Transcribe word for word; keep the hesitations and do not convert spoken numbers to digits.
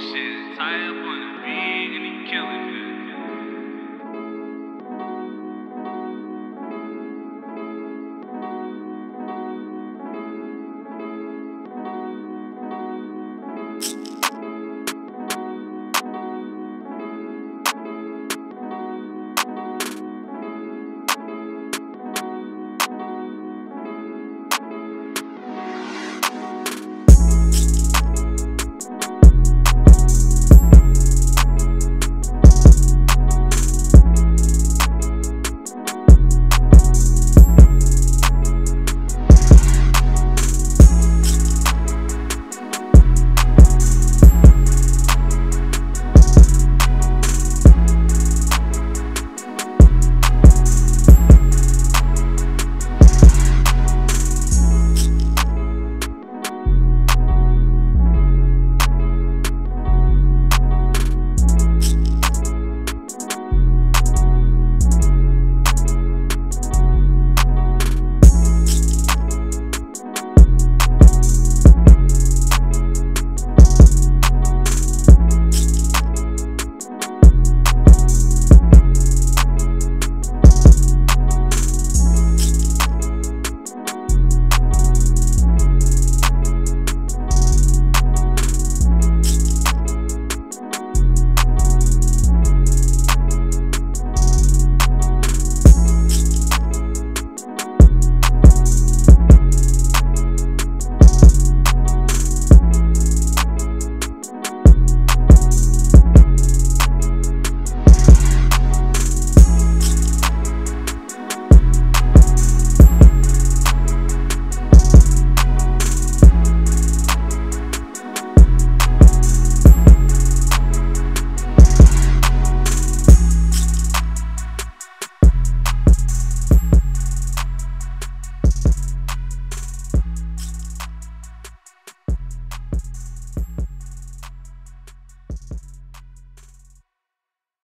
shit, tired, boy, the big and he killing me.